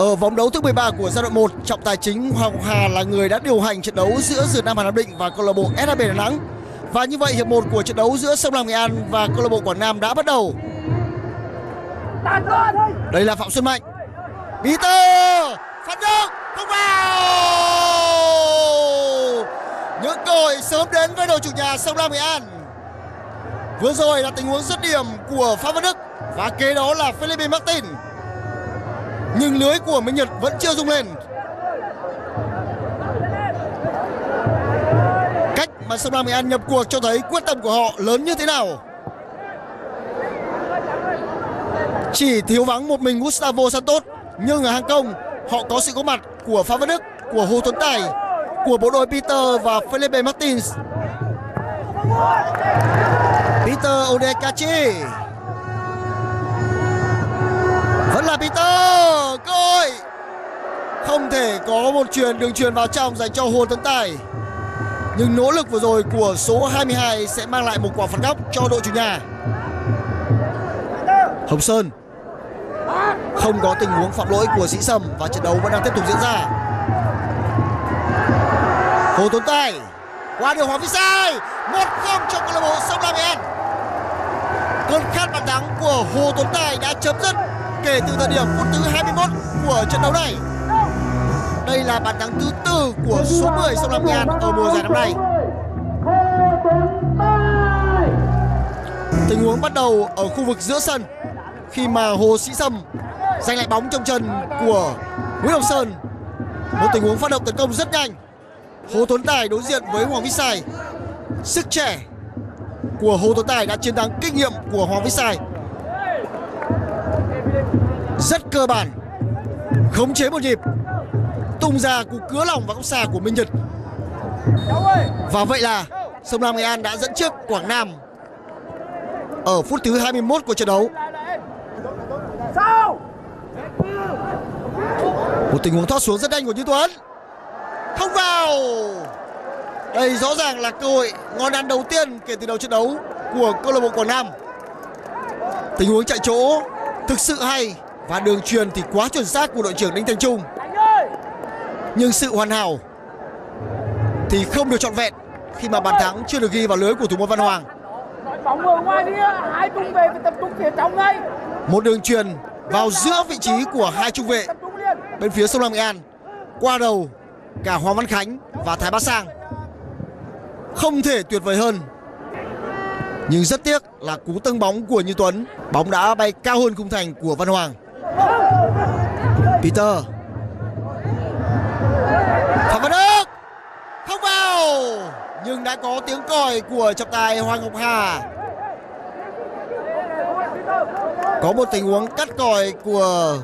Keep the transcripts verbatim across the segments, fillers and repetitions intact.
Ở vòng đấu thứ mười ba của giai đoạn một, trọng tài chính Hoàng Hà là người đã điều hành trận đấu giữa Dừa Nam Hà Nam Định và câu lạc bộ ét hát bê Đà Nẵng. Và như vậy hiệp một của trận đấu giữa Sông Lam Nghệ An và câu lạc bộ Quảng Nam đã bắt đầu. Đây là Phạm Xuân Mạnh. Peter Phan Đức không vào. Những cơ hội sớm đến với đội chủ nhà Sông Lam Nghệ An. Vừa rồi là tình huống dứt điểm của Phan Văn Đức và kế đó là Felipe Martins. Nhưng lưới của Minh Nhật vẫn chưa rung lên. Cách mà Sông Lam Nghệ An nhập cuộc cho thấy quyết tâm của họ lớn như thế nào. Chỉ thiếu vắng một mình Gustavo Santos, nhưng ở hàng công họ có sự có mặt của Phan Văn Đức, của Hồ Tuấn Tài, của bộ đôi Peter và Felipe Martins. Peter Onyekachi. Vẫn là Peter. Cơ hội. Không thể có một chuyền đường chuyền vào trong dành cho Hồ Tấn Tài. Nhưng nỗ lực vừa rồi của số hai mươi hai sẽ mang lại một quả phạt góc cho đội chủ nhà. Hồng Sơn. Không có tình huống phạm lỗi của Sĩ Sâm và trận đấu vẫn đang tiếp tục diễn ra. Hồ Tuấn Tài qua đường Hoàng Vĩ Sai, một không cho câu lạc bộ Sông Lam Nghệ An. Cơn khát bàn thắng của Hồ Tuấn Tài đã chấm dứt kể từ thời điểm phút thứ hai mươi mốt của trận đấu này. Đây là bàn thắng thứ tư của số mười Sông Lam Nghệ An ở mùa giải năm nay. Tình huống bắt đầu ở khu vực giữa sân khi mà Hồ Sĩ Sâm giành lại bóng trong chân của Nguyễn Hồng Sơn. Một tình huống phát động tấn công rất nhanh. Hồ Tuấn Tài đối diện với Hoàng Vĩ Sai. Sức trẻ của Hồ Tuấn Tài đã chiến thắng kinh nghiệm của Hoàng Vĩ Sai. Rất cơ bản, khống chế một nhịp, tung ra cú cứa lòng và góc xa của Minh Nhật. Và vậy là Sông Lam Nghệ An đã dẫn trước Quảng Nam ở phút thứ hai mươi mốt của trận đấu. Một tình huống thoát xuống rất nhanh của Như Tuấn. Không vào. Đây rõ ràng là cơ hội ngon ăn đầu tiên kể từ đầu trận đấu của câu lạc bộ Quảng Nam. Tình huống chạy chỗ thực sự hay và đường truyền thì quá chuẩn xác của đội trưởng Đinh Thanh Trung. Nhưng sự hoàn hảo thì không được trọn vẹn khi mà bàn thắng chưa được ghi vào lưới của thủ môn Văn Hoàng. Bóng ở ngoài đi, hai trung vệ phải tập trung phía trong ngay. Một đường truyền vào giữa vị trí của hai trung vệ bên phía Sông Lam Nghệ An, qua đầu cả Hoàng Văn Khánh và Thái Bá Sang. Không thể tuyệt vời hơn. Nhưng rất tiếc là cú tâng bóng của Như Tuấn. Bóng đã bay cao hơn khung thành của Văn Hoàng. Peter Phạm Văn Đức không vào. Nhưng đã có tiếng còi của trọng tài Hoàng Ngọc Hà. Có một tình huống cắt còi của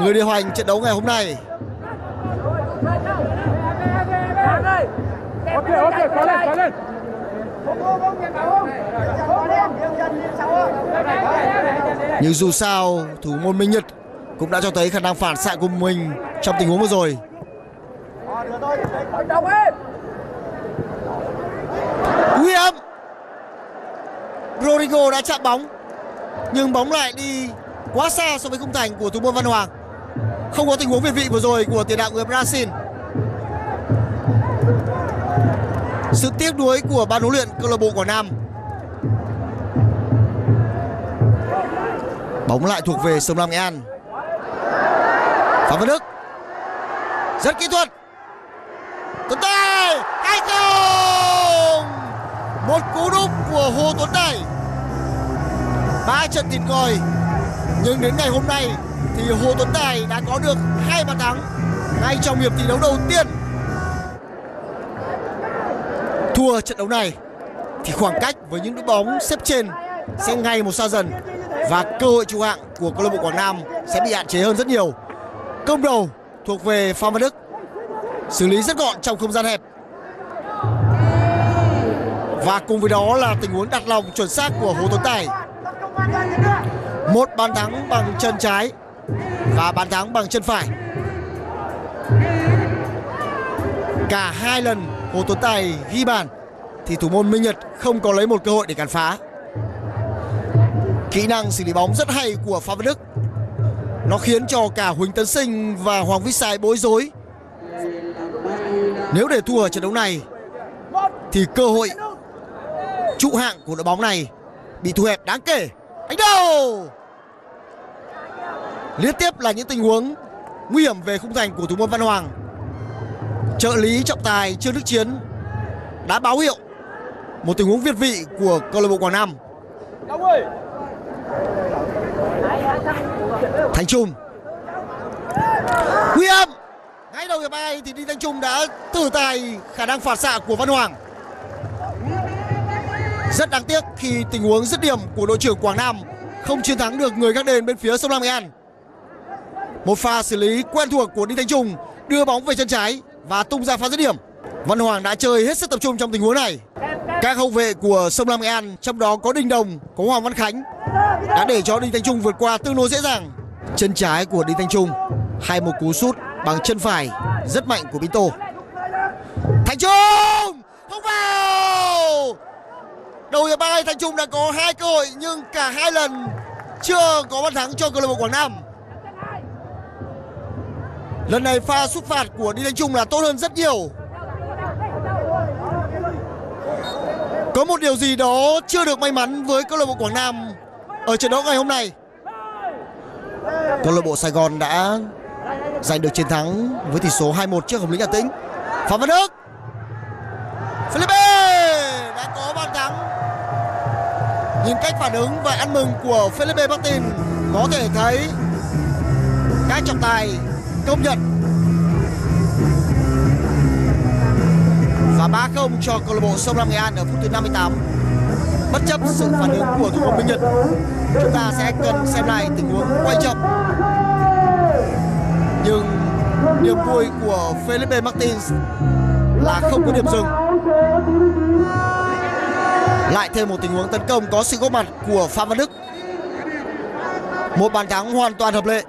người điều hành trận đấu ngày hôm nay. Nhưng dù sao thủ môn Minh Nhật cũng đã cho thấy khả năng phản xạ của mình trong tình huống vừa rồi. Nguy hiểm. Rodrigo đã chạm bóng nhưng bóng lại đi quá xa so với khung thành của thủ môn Văn Hoàng. Không có tình huống việt vị vừa rồi của tiền đạo người Brazil. Sự tiếc nuối của ban huấn luyện câu lạc bộ Quảng Nam. Bóng lại thuộc về Sông Lam Nghệ An. Phạm Văn Đức rất kỹ thuật. Tuấn Tài hai không. Một cú đúp của Hồ Tuấn Tài. Ba trận thịt ngòi nhưng đến ngày hôm nay thì Hồ Tuấn Tài đã có được hai bàn thắng ngay trong hiệp thi đấu đầu tiên. Thua trận đấu này thì khoảng cách với những đội bóng xếp trên sẽ ngày một xa dần và cơ hội trụ hạng của câu lạc bộ Quảng Nam sẽ bị hạn chế hơn rất nhiều. Công đầu thuộc về Phan Văn Đức, xử lý rất gọn trong không gian hẹp. Và cùng với đó là tình huống đặt lòng chuẩn xác của Hồ Tuấn Tài. Một bàn thắng bằng chân trái và bàn thắng bằng chân phải. Cả hai lần Hồ Tuấn Tài ghi bàn thì thủ môn Minh Nhật không có lấy một cơ hội để cản phá. Kỹ năng xử lý bóng rất hay của Phan Văn Đức Nó khiến cho cả Huỳnh Tấn Sinh và Hoàng Vĩ Sai bối rối. Nếu để thua ở trận đấu này thì cơ hội trụ hạng của đội bóng này bị thu hẹp đáng kể. Đánh đầu! Liên tiếp là những tình huống nguy hiểm về khung thành của thủ môn Văn Hoàng. Trợ lý trọng tài Trương Đức Chiến đã báo hiệu một tình huống việt vị của câu lạc bộ Quảng Nam. Thanh Trung nguy hiểm. Ngay đầu hiệp hai thì Đinh Thanh Trung đã tử tài khả năng phản xạ của Văn Hoàng. Rất đáng tiếc khi tình huống dứt điểm của đội trưởng Quảng Nam không chiến thắng được người gác đền bên phía Sông Lam Nghệ An. Một pha xử lý quen thuộc của Đinh Thanh Trung, đưa bóng về chân trái và tung ra pha dứt điểm. Văn Hoàng đã chơi hết sức tập trung trong tình huống này. Các hậu vệ của Sông Lam Nghệ An, trong đó có Đình Đồng, có Hoàng Văn Khánh, đã để cho Đinh Thanh Trung vượt qua tương đối dễ dàng. Chân trái của Đinh Thanh Trung hay một cú sút bằng chân phải rất mạnh của Brito. Thanh Trung không vào. Đầu hiệp ba, Thanh Trung đã có hai cơ hội nhưng cả hai lần chưa có bàn thắng cho câu lạc bộ Quảng Nam. Lần này pha sút phạt của Đinh Thanh Trung là tốt hơn rất nhiều. Có một điều gì đó chưa được may mắn với câu lạc bộ Quảng Nam ở trận đấu ngày hôm nay. Câu lạc bộ Sài Gòn đã giành được chiến thắng với tỷ số hai một trước Hồng Lĩnh Hà Tĩnh. Phan Văn Đức, Felipe đã có bàn thắng. Nhìn cách phản ứng và ăn mừng của Felipe Martins, có thể thấy các trọng tài công nhận và ba không cho câu lạc bộ Sông Lam Nghệ An ở phút thứ năm mươi tám. Bất chấp sự phản ứng của thủ môn Minh Nhật, chúng ta sẽ cần xem lại tình huống quay chậm. Nhưng niềm vui của Felipe Martins là không có điểm dừng. Lại thêm một tình huống tấn công có sự góp mặt của Phan Văn Đức. Một bàn thắng hoàn toàn hợp lệ,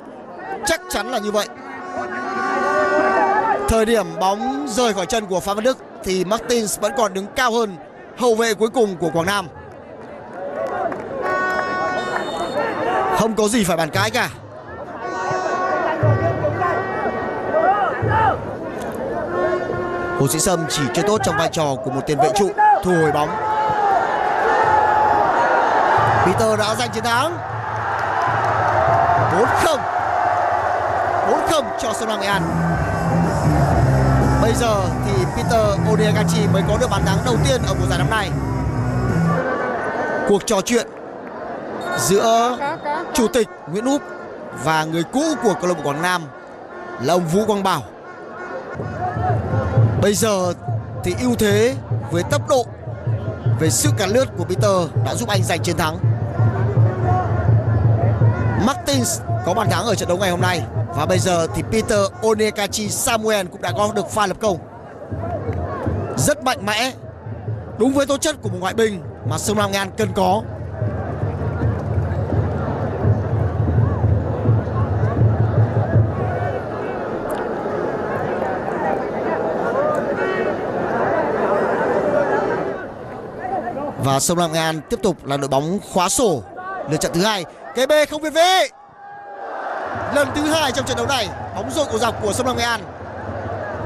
chắc chắn là như vậy. Thời điểm bóng rời khỏi chân của Phan Văn Đức thì Martins vẫn còn đứng cao hơn hậu vệ cuối cùng của Quảng Nam. Không có gì phải bàn cãi cả. Hồ Sĩ Sâm chỉ chơi tốt trong vai trò của một tiền vệ trụ thu hồi bóng. Peter đã giành chiến thắng bốn không cho Sông Lam Nghệ An. Bây giờ thì Peter Onyekachi mới có được bàn thắng đầu tiên ở mùa giải năm nay. Cuộc trò chuyện giữa chủ tịch Nguyễn Úp và người cũ của câu lạc bộ Quảng Nam là ông Vũ Quang Bảo. Bây giờ thì ưu thế với tốc độ, về sự cản lướt của Peter đã giúp anh giành chiến thắng. Martins có bàn thắng ở trận đấu ngày hôm nay. Và bây giờ thì Peter Onyekachi Samuel cũng đã có được pha lập công rất mạnh mẽ, đúng với tố chất của một ngoại binh mà Sông Lam Nghệ An cần có. Và Sông Lam Nghệ An tiếp tục là đội bóng khóa sổ lượt trận thứ hai. Cái bê không việt vị. Lần thứ hai trong trận đấu này, bóng dội cổ dọc của Sông Lam Nghệ An.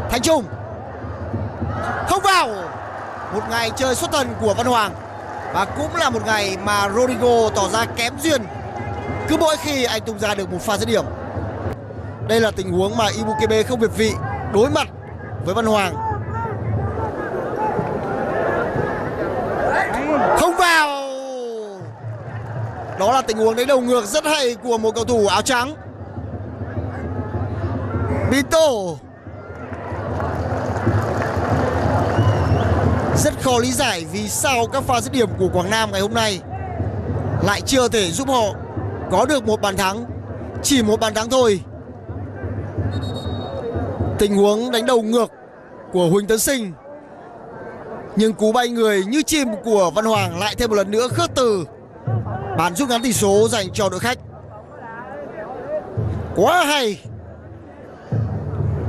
Thanh Trung không vào. Một ngày chơi xuất thần của Văn Hoàng và cũng là một ngày mà Rodrigo tỏ ra kém duyên cứ mỗi khi anh tung ra được một pha dứt điểm. Đây là tình huống mà Ibukebe không việt vị đối mặt với Văn Hoàng. Không vào. Đó là tình huống đánh đầu ngược rất hay của một cầu thủ áo trắng. Brito rất khó lý giải vì sao các pha dứt điểm của Quảng Nam ngày hôm nay lại chưa thể giúp họ có được một bàn thắng, chỉ một bàn thắng thôi. Tình huống đánh đầu ngược của Huỳnh Tấn Sinh, nhưng cú bay người như chim của Văn Hoàng lại thêm một lần nữa khước từ bàn rút ngắn tỷ số dành cho đội khách. Quá hay.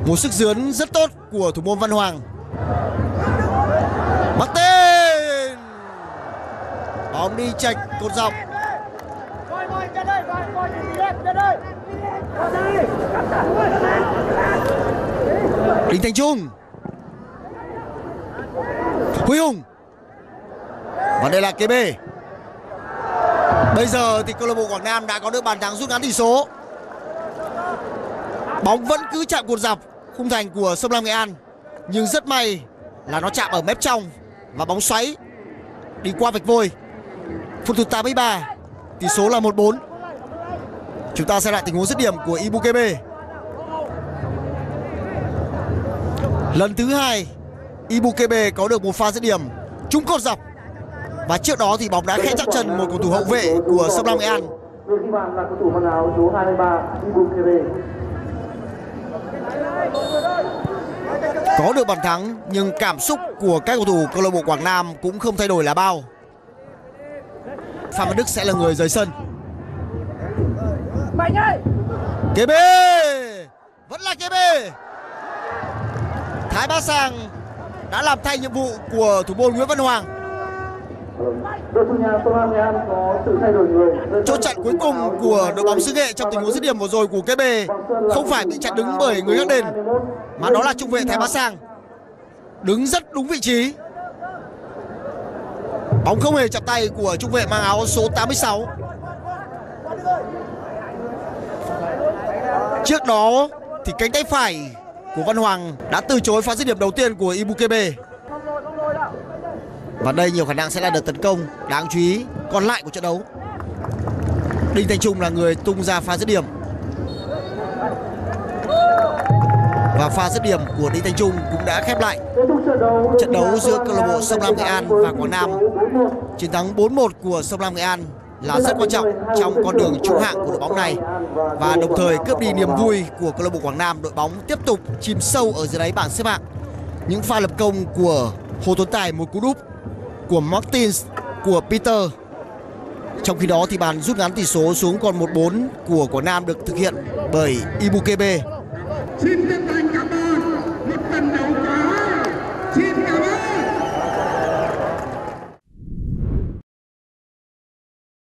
Một sức dướn rất tốt của thủ môn Văn Hoàng. Martin. Bóng đi chệch cột dọc. Đinh Thanh Trung, Huy Hùng, và đây là kê bê. Bây giờ thì câu lạc bộ Quảng Nam đã có được bàn thắng rút ngắn tỷ số. Bóng vẫn cứ chạm cột dọc khung thành của Sông Lam Nghệ An, nhưng rất may là nó chạm ở mép trong và bóng xoáy đi qua vạch vôi. Phút thứ tám mươi ba, tỷ số là một bốn. Chúng ta xem lại tình huống dứt điểm của Ibukebe. Lần thứ hai Ibukebe có được một pha dứt điểm trúng cột dọc, và trước đó thì bóng đã khẽ chạm chân một cầu thủ hậu vệ của Sông Lam Nghệ An. Có được bàn thắng nhưng cảm xúc của các cầu thủ câu lạc bộ Quảng Nam cũng không thay đổi là bao. Phan Văn Đức sẽ là người rời sân. kê bê, vẫn là kê bê. Thái Bá Sang đã làm thay nhiệm vụ của thủ môn Nguyễn Văn Hoàng. Chốt chặn cuối cùng của đội bóng xứ Nghệ trong tình huống dứt điểm vừa rồi của kê bê không phải bị chặn đứng bởi người gác đền, mà đó là trung vệ Thái Bá Sang đứng rất đúng vị trí. Bóng không hề chạm tay của trung vệ mang áo số tám mươi sáu. Trước đó thì cánh tay phải của Văn Hoàng đã từ chối pha dứt điểm đầu tiên của Ibukebe. Và đây nhiều khả năng sẽ là đợt tấn công đáng chú ý còn lại của trận đấu. Đinh Thanh Trung là người tung ra pha dứt điểm. Và pha dứt điểm của Đinh Thanh Trung cũng đã khép lại trận đấu giữa câu lạc bộ Sông Lam Nghệ An và Quảng Nam. Chiến thắng bốn một của Sông Lam Nghệ An là rất quan trọng trong con đường trụ hạng của đội bóng này, và đồng thời cướp đi niềm vui của câu lạc bộ Quảng Nam, đội bóng tiếp tục chìm sâu ở dưới đáy bảng xếp hạng. Những pha lập công của Hồ Tuấn Tài, một cú đúp của Martins, của Peter. Trong khi đó thì bàn rút ngắn tỷ số xuống còn một bốn của Quảng Nam được thực hiện bởi Ibukebe.